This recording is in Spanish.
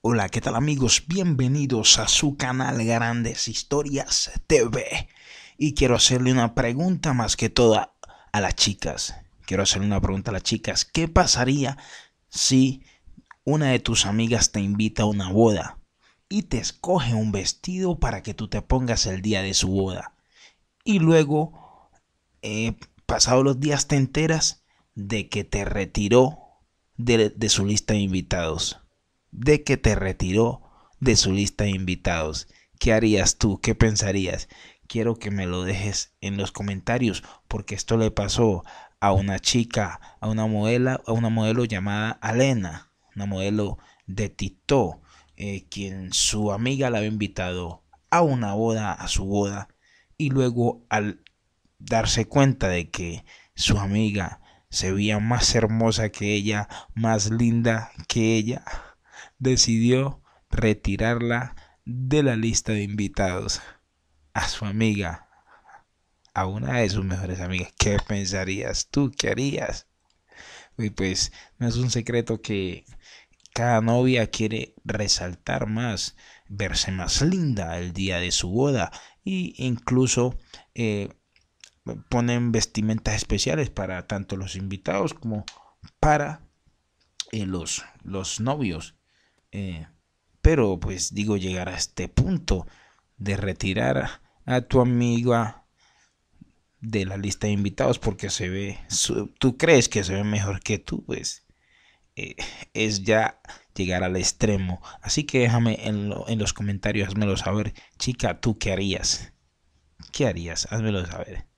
Hola, ¿qué tal amigos? Bienvenidos a su canal Grandes Historias TV. Y quiero hacerle una pregunta más que toda a las chicas. ¿Qué pasaría si una de tus amigas te invita a una boda y te escoge un vestido para que tú te pongas el día de su boda? Y luego, pasados los días, te enteras de que te retiró de su lista de invitados. ¿Qué harías tú? ¿Qué pensarías? Quiero que me lo dejes en los comentarios, porque esto le pasó a una chica, a una modelo llamada Elena, una modelo de TikTok, quien su amiga la había invitado a una boda, a su boda, y luego al darse cuenta de que su amiga se veía más hermosa que ella, más linda que ella, decidió retirarla de la lista de invitados a su amiga, a una de sus mejores amigas. ¿Qué pensarías tú? ¿Qué harías? Y pues no es un secreto que cada novia quiere resaltar más, verse más linda el día de su boda, e incluso ponen vestimentas especiales para tanto los invitados como para los novios. Pero pues digo, llegar a este punto de retirar a tu amiga de la lista de invitados porque se ve, tú crees que se ve mejor que tú, pues es ya llegar al extremo. Así que déjame en los comentarios, házmelo saber, chica, ¿tú qué harías? ¿Qué harías? Házmelo saber.